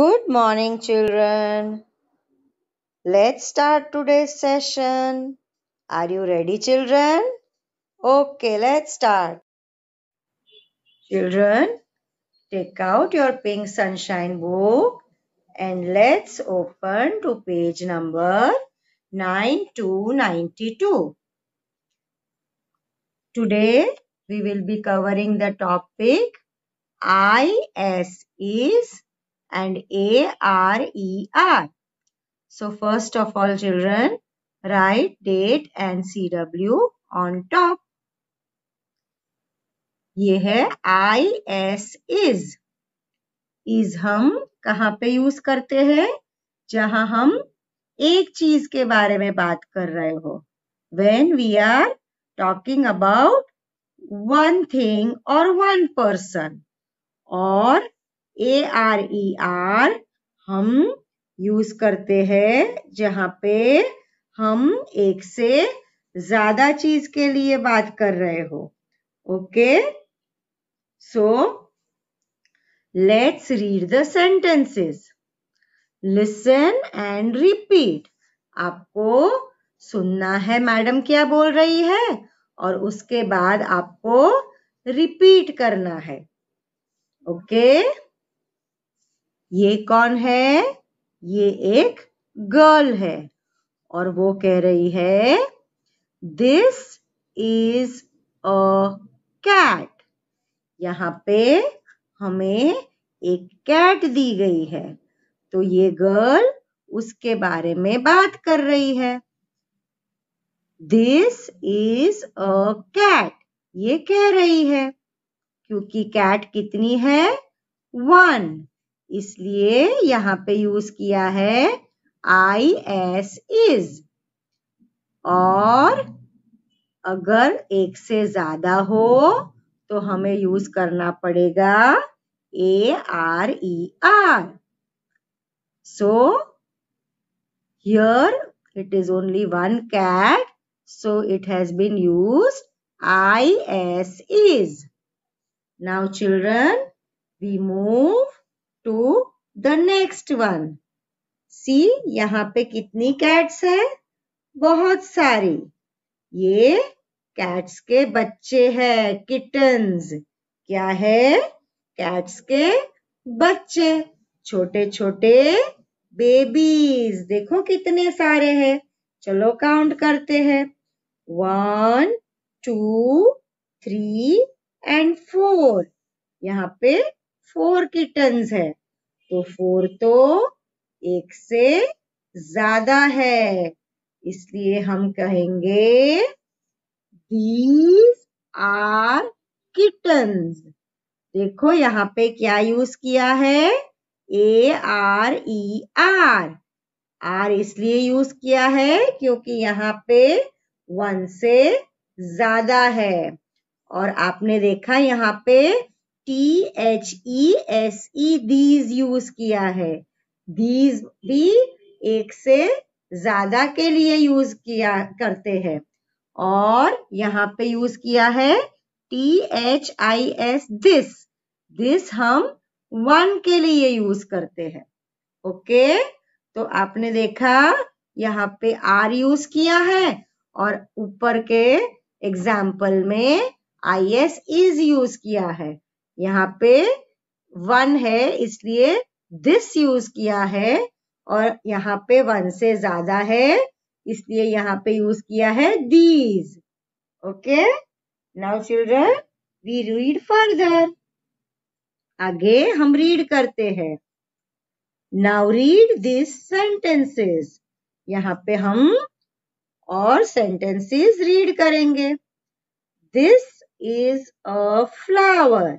Good morning, children. Let's start today's session. Are you ready, children? Okay, let's start. Children, take out your pink sunshine book and let's open to page number 9292. Today, we will be covering the topic ISEs and ARER. So first of all, children, write date and CW on top. ये है IS is. Is हम कहाँ पे use करते हैं? जहाँ हम एक चीज के बारे में बात कर रहे हो. When we are talking about one thing or one person. और ARER हम यूज करते हैं जहां पे हम एक से ज्यादा चीज के लिए बात कर रहे हो. Okay, so let's read the sentences. Listen and repeat. आपको सुनना है मैडम क्या बोल रही है और उसके बाद आपको रिपीट करना है. ओके, ये कौन है? ये एक गर्ल है और वो कह रही है दिस इज अ कैट. यहाँ पे हमें एक कैट दी गई है तो ये गर्ल उसके बारे में बात कर रही है. दिस इज अ कैट ये कह रही है क्योंकि कैट कितनी है? 1. इसलिए यहाँ पे यूज किया है IS is. और अगर एक से ज्यादा हो तो हमें यूज करना पड़ेगा ARER. So here it is only one cat, so it has been used IS is. Now children, we move to the next one. See, यहाँ पे कितनी कैट्स है? बहुत सारी. ये कैट्स के बच्चे हैं, किटन्स. क्या है? कैट्स के बच्चे, छोटे छोटे बेबीज. देखो कितने सारे हैं. चलो काउंट करते हैं. 1, 2, 3 and 4. यहाँ पे 4 किटन्स है तो 4 तो एक से ज्यादा है, इसलिए हम कहेंगे दीज आर किटन्स. देखो यहाँ पे क्या यूज किया है? ARER. आर इसलिए यूज किया है क्योंकि यहाँ पे 1 से ज्यादा है. और आपने देखा यहाँ पे THESE दीज यूज किया है. दीज भी एक से ज्यादा के लिए यूज किया करते हैं. और यहाँ पे यूज किया है THIS दिस. दिस हम 1 के लिए यूज करते हैं. ओके, तो आपने देखा यहाँ पे आर यूज किया है और ऊपर के एग्जाम्पल में IS इज यूज किया है. यहाँ पे 1 है इसलिए दिस यूज किया है और यहाँ पे 1 से ज्यादा है इसलिए यहाँ पे यूज किया है these. Okay, now children we read further. आगे हम रीड करते हैं. Now read this sentences. यहाँ पे हम और सेंटेंसेस रीड करेंगे. This is a flower.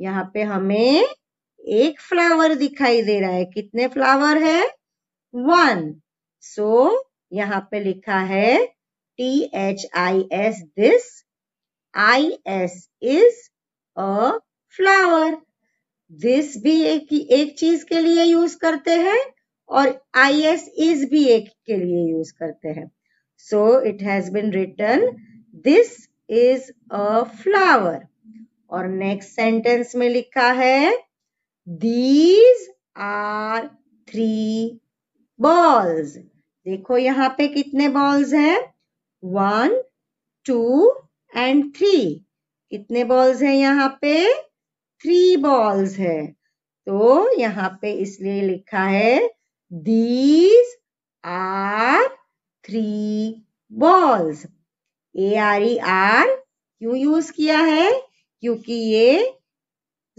यहाँ पे हमें एक फ्लावर दिखाई दे रहा है. कितने फ्लावर है? 1. सो यहाँ पे लिखा है THIS this, IS is a flower. This भी एक चीज के लिए यूज करते हैं और IS इज भी एक के लिए यूज करते हैं. So it has been written this is a flower. और नेक्स्ट सेंटेंस में लिखा है दीज आर थ्री बॉल्स। देखो यहाँ पे कितने बॉल्स हैं, 1, 2 and 3। कितने बॉल्स हैं यहाँ पे, 3 बॉल्स है। तो यहाँ पे इसलिए लिखा है दीज आर 3 बॉल्स। ARER क्यों यूज किया है, क्योंकि ये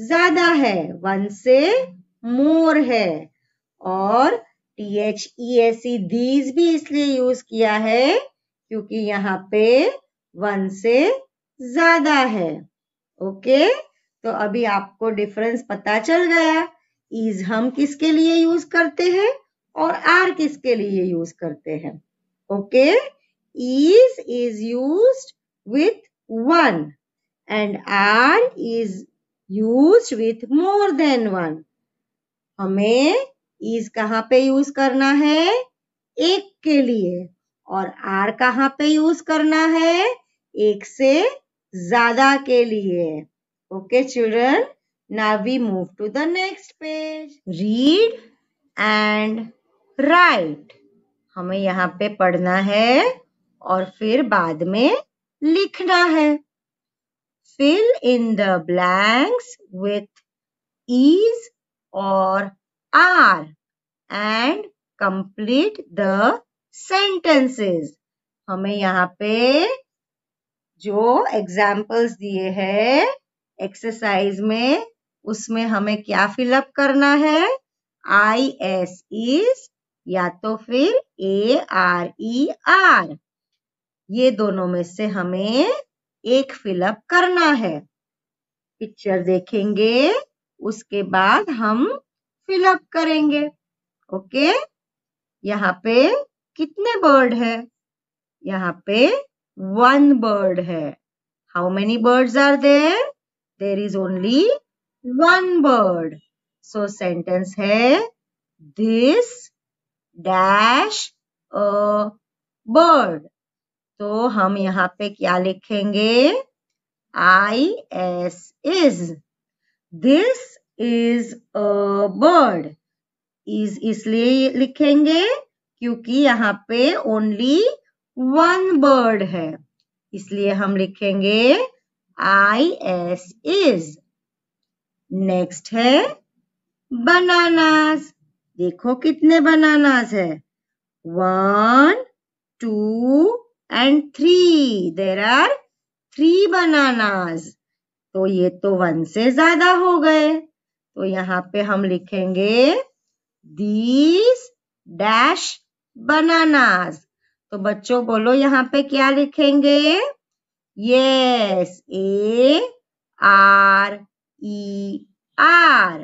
ज्यादा है, 1 से मोर है। और THESE दीज भी इसलिए यूज किया है क्योंकि यहाँ पे 1 से ज्यादा है। ओके, तो अभी आपको डिफरेंस पता चल गया, इज हम किसके लिए यूज करते हैं और आर किसके लिए यूज करते हैं। Okay, is used with 1 and are is used with more than 1। हमें इज कहाँ पे यूज करना है, 1 के लिए, और आर कहाँ पे यूज करना है, 1 से ज्यादा के लिए। Okay children, now we move to the next page, read and write. हमें यहाँ पे पढ़ना है और फिर बाद में लिखना है। Fill in the blanks with is और are and complete the sentences. हमें यहाँ पे जो एग्जाम्पल्स दिए हैं एक्सरसाइज में, उसमें हमें क्या फिलअप करना है, IS इज या तो फिर ARER, ये दोनों में से हमें एक फिलअप करना है। पिक्चर देखेंगे, उसके बाद हम फिलअप करेंगे। ओके, यहाँ पे कितने बर्ड है, यहाँ पे 1 बर्ड है। How many birds are there, there is only 1 bird. So sentence है दिस डैश अ बर्ड। तो हम यहाँ पे क्या लिखेंगे, IS is, this is a bird, is इसलिए लिखेंगे क्योंकि यहाँ पे ओनली 1 बर्ड है, इसलिए हम लिखेंगे IS इज। नेक्स्ट है बनानास। देखो कितने बनानास है, 1, 2 and 3। There are 3 bananas. तो ये तो 1 से ज्यादा हो गए, तो यहाँ पे हम लिखेंगे दीज डैश बनानास। तो बच्चों बोलो यहाँ पे क्या लिखेंगे, yes ARER,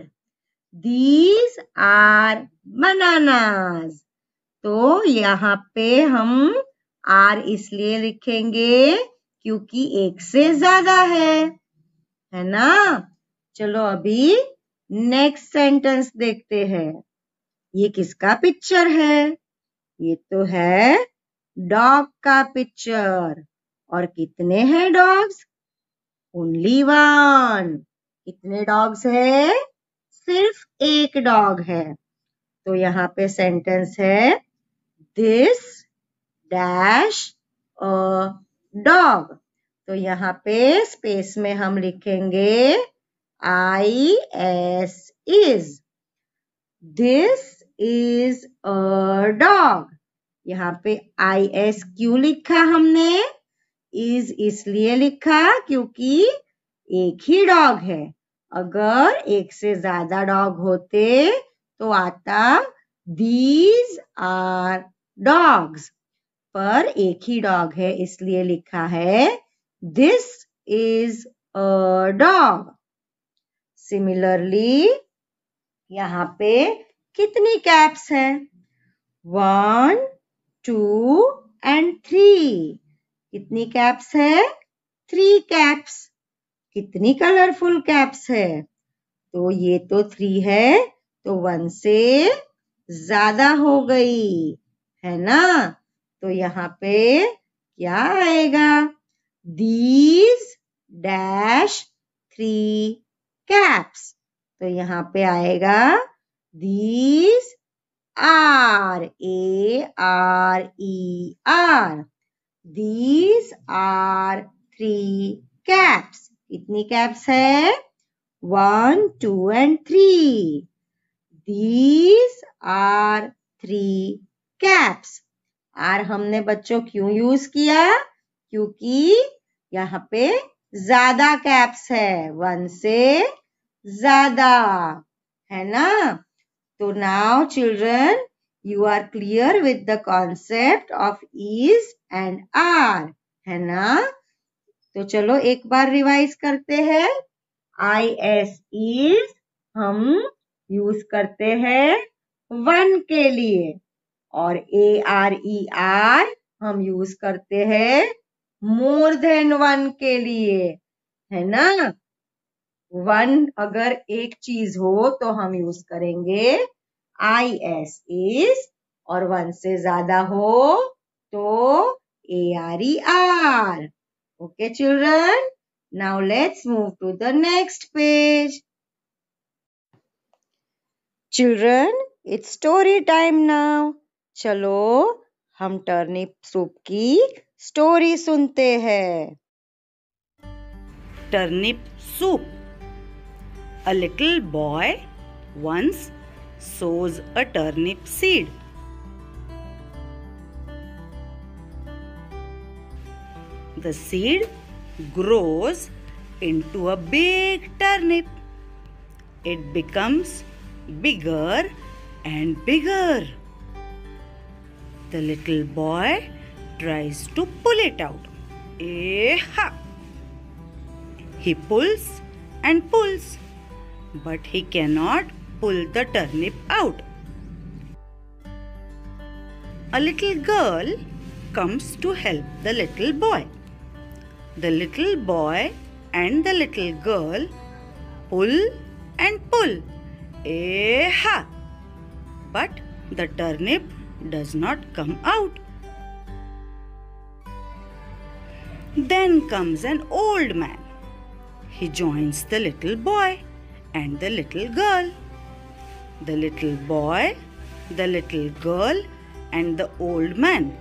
These are bananas। तो यहाँ पे हम R इसलिए लिखेंगे क्योंकि 1 से ज्यादा है ना। चलो अभी नेक्स्ट सेंटेंस देखते हैं। ये किसका पिक्चर है, ये तो है डॉग का पिक्चर। और कितने हैं डॉग्स, ओनली 1। कितने डॉग्स है, सिर्फ 1 डॉग है। तो यहाँ पे सेंटेंस है दिस डैश अ डॉग। तो यहाँ पे स्पेस में हम लिखेंगे IS is, this is a dog. यहाँ पे IS क्यों लिखा हमने, इज इसलिए लिखा क्योंकि 1 ही डॉग है। अगर 1 से ज्यादा डॉग होते तो आता दीज आर डॉग्स, पर 1 ही डॉग है इसलिए लिखा है this is a dog. Similarly यहाँ पे कितनी कैप्स हैं, 1, 2 and 3। कितनी कैप्स है, 3 कैप्स। कितनी कलरफुल कैप्स है, तो ये तो 3 है, तो 1 से ज्यादा हो गई है ना। तो यहाँ पे क्या आएगा, दीज डैश 3 कैप्स। तो यहाँ पे आएगा These are, A-R-E-R. These are 3 caps. कितनी कैप्स है? 1, 2 and 3. These are 3 caps. Are हमने बच्चों क्यों यूज किया? क्योंकि यहाँ पे ज्यादा कैप्स है, 1 से ज्यादा, है ना? तो now children, you are clear with the concept of is and are, है ना? तो चलो एक बार रिवाइज करते हैं. is is हम यूज करते हैं 1 के लिए, और are हम यूज करते हैं more than 1 के लिए, है ना? 1 अगर एक चीज हो तो हम यूज करेंगे is, और 1 से ज्यादा हो तो are. Okay children, now let's move to the next page. Children, it's story time now. चलो हम टर्निप सूप की स्टोरी सुनते हैं. Turnip soup. A little boy once sows a turnip seed. The seed grows into a big turnip. It becomes bigger and bigger. The little boy tries to pull it out. Eha! He pulls and pulls, but he cannot pull the turnip out. A little girl comes to help the little boy. The little boy and the little girl pull and pull. Eha! But the turnip does not come out. Then comes an old man. He joins the little boy and the little girl. The little boy, the little girl, and the old man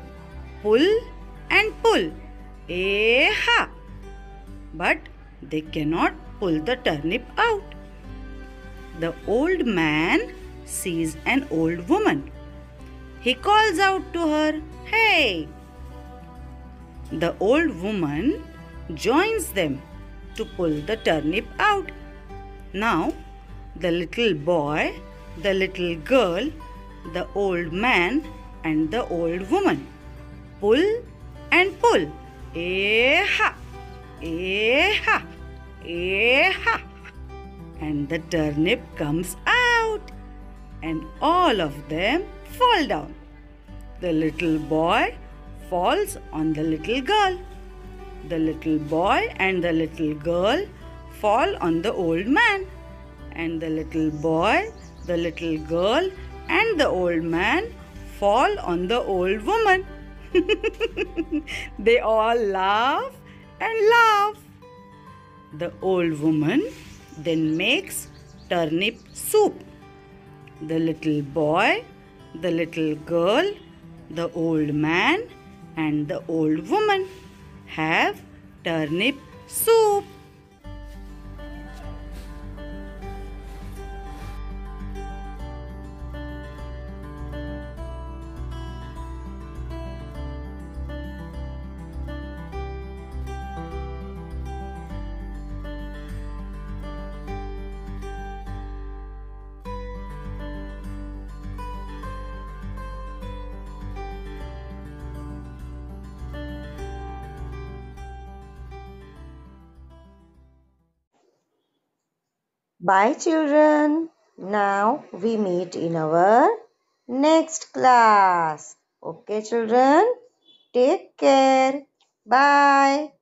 pull and pull. Eha! But they cannot pull the turnip out. The old man sees an old woman. He calls out to her, "Hey!" The old woman joins them to pull the turnip out. Now, the little boy, the little girl, the old man, and the old woman pull and pull. Eha! Eha! Eha! And the turnip comes out, and all of them fall down. The little boy falls on the little girl. The little boy and the little girl fall on the old man. And the little boy, the little girl, and the old man fall on the old woman. They all laugh and laugh. The old woman then makes turnip soup. The little boy, the little girl, the old man, and the old woman have turnip soup. Bye children. Now we meet in our next class. Okay children, take care. Bye.